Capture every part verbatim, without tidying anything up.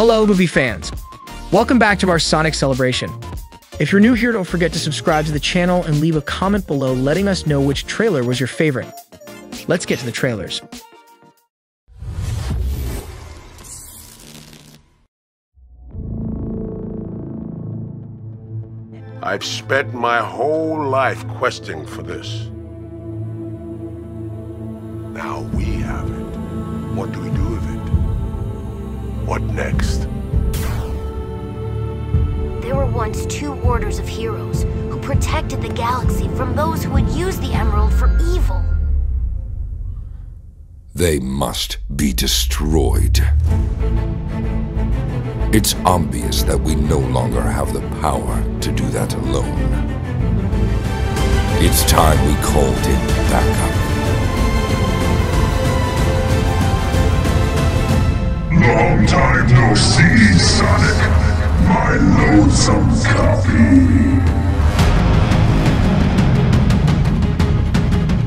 Hello, movie fans. Welcome back to our Sonic celebration. If you're new here, don't forget to subscribe to the channel and leave a comment below letting us know which trailer was your favorite. Let's get to the trailers. I've spent my whole life questing for this. Now we have it. What do we do with it? What next? There were once two warders of heroes who protected the galaxy from those who would use the Emerald for evil. They must be destroyed. It's obvious that we no longer have the power to do that alone. It's time we called in backup. Long time no see, Sonic, my loathsome copy.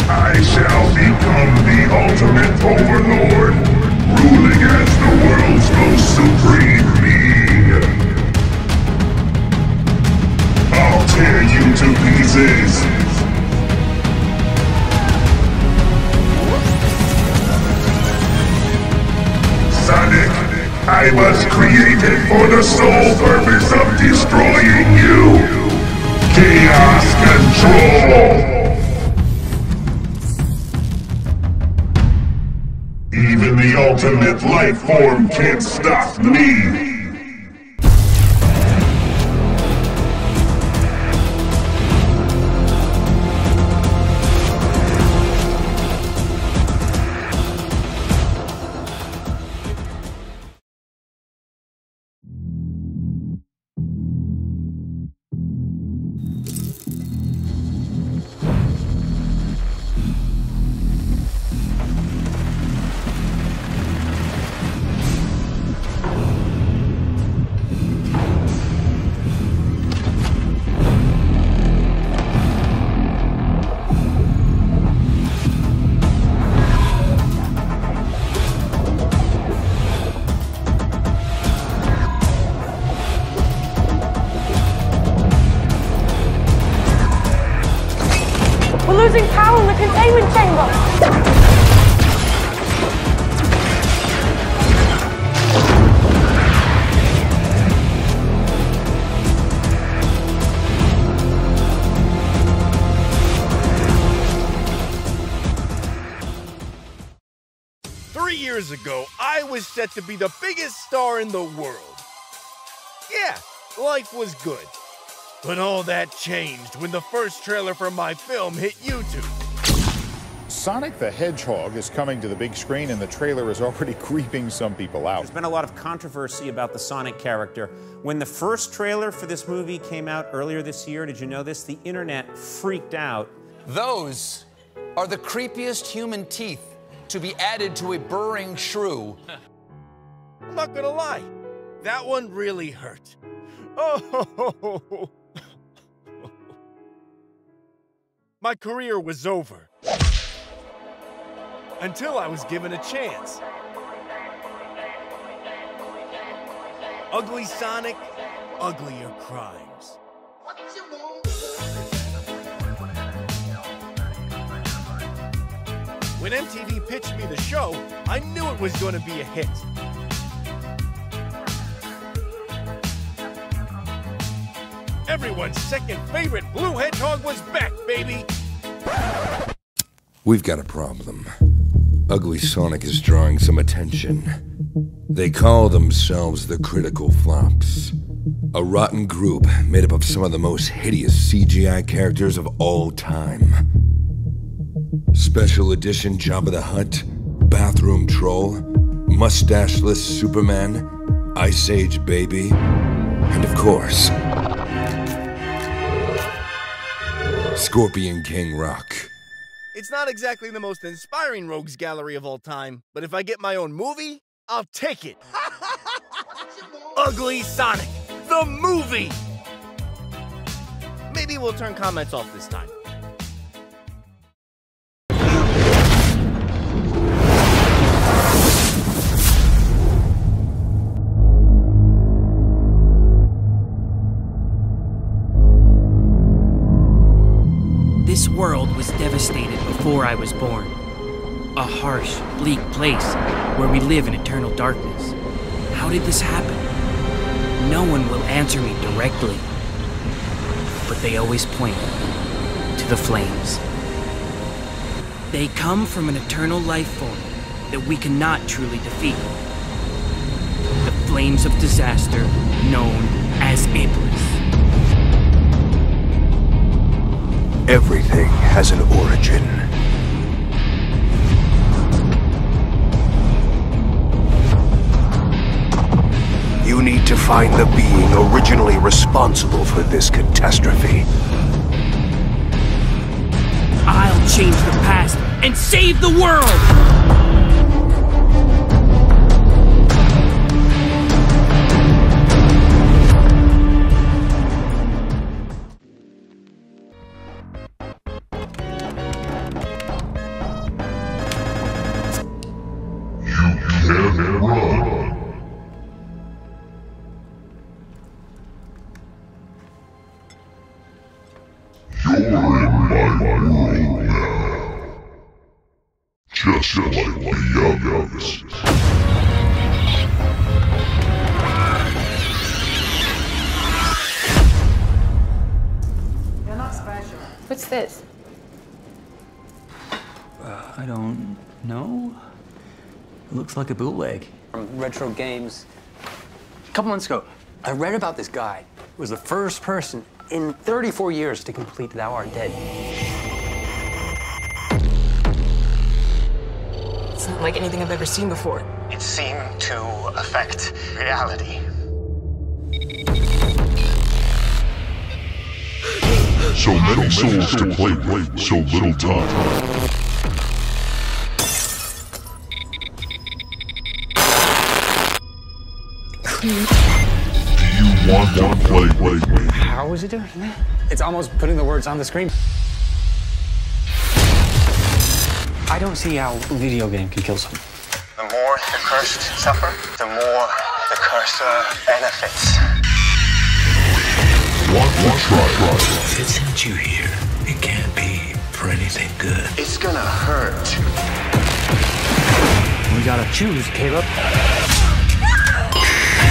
I shall become the ultimate overlord, ruling as the world's most supreme. Tear you to pieces! Sonic, I was created for the sole purpose of destroying you! Chaos Control! Even the ultimate life form can't stop me! Losing power in the containment chamber! Three years ago, I was set to be the biggest star in the world. Yeah, life was good. But all that changed when the first trailer for my film hit YouTube. Sonic the Hedgehog is coming to the big screen, and the trailer is already creeping some people out. There's been a lot of controversy about the Sonic character. When the first trailer for this movie came out earlier this year, did you know this? The internet freaked out. Those are the creepiest human teeth to be added to a burrowing shrew. I'm not gonna lie, that one really hurt. Oh! My career was over, until I was given a chance. Ugly Sonic, uglier crimes. When M T V pitched me the show, I knew it was going to be a hit. Everyone's second favorite blue hedgehog was back, baby! We've got a problem. Ugly Sonic is drawing some attention. They call themselves the Critical Flops. A rotten group made up of some of the most hideous C G I characters of all time. Special edition Jabba the Hutt, Bathroom Troll, Mustacheless Superman, Ice Age Baby, and of course, Scorpion King rock. It's not exactly the most inspiring rogues gallery of all time, but if I get my own movie, I'll take it. Ugly Sonic, the movie! Maybe we'll turn comments off this time. world was devastated before I was born. A harsh, bleak place where we live in eternal darkness. How did this happen? No one will answer me directly, but they always point to the flames. They come from an eternal life form that we cannot truly defeat. The flames of disaster known as Iblis. Everything has an origin. You need to find the being originally responsible for this catastrophe. I'll change the past and save the world! You can run! You're in my world. Just like the others. You're not special. What's this? Uh, I don't know. It looks like a bootleg. From retro games. A couple months ago, I read about this guy who was the first person in thirty-four years to complete Thou Art Dead. It's not like anything I've ever seen before. It seemed to affect reality. So many souls to play with, so little time. Do you want to play with me? How is it doing that? It's almost putting the words on the screen. I don't see how a video game can kill someone. The more the cursed suffer, the more the cursor benefits. One more try. If it sent you here, it can't be for anything good. It's gonna hurt. We gotta choose, Caleb. I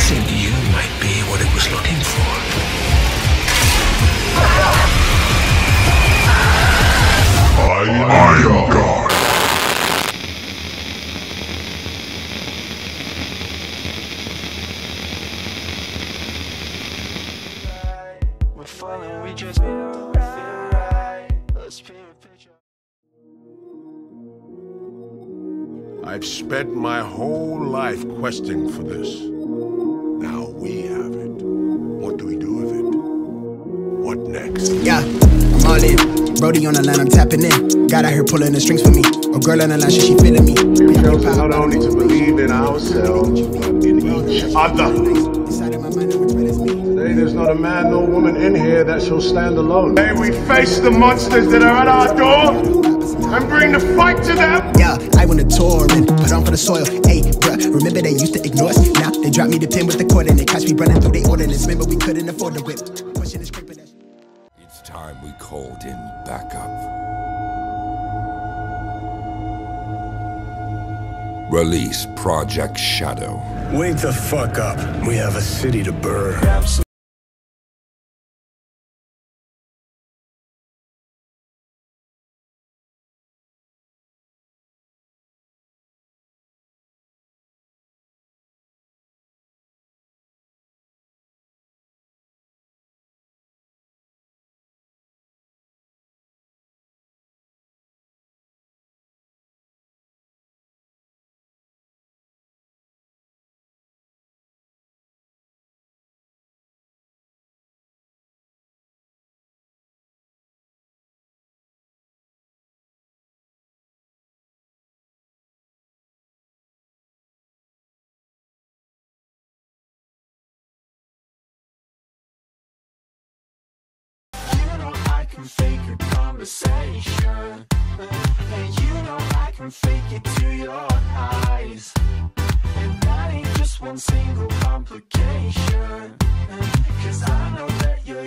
think you might be what it was looking for. I am I God. I've spent my whole life questing for this. Now we have it. What do we do with it? What next? Yeah, I'm all in. Brody on the line, I'm tapping in. Got out here pulling the strings for me. A girl on the line, she, she feeling me. We chose not only to believe in ourselves, but in each other. Today there's not a man nor woman in here that shall stand alone. May we face the monsters that are at our door and bring the fight to them. Yeah, I want a tour and put on for the soil. Hey, bruh, remember they used to ignore us. Now they dropped me the pin with the cord and they catch me running through the ordinance. Remember we couldn't afford the whip. It's time we called in backup. Release Project Shadow. Wake the fuck up. We have a city to burn. Absolutely. Fake a conversation, and you know I can fake it to your eyes, and that ain't just one single complication, cause I know that you're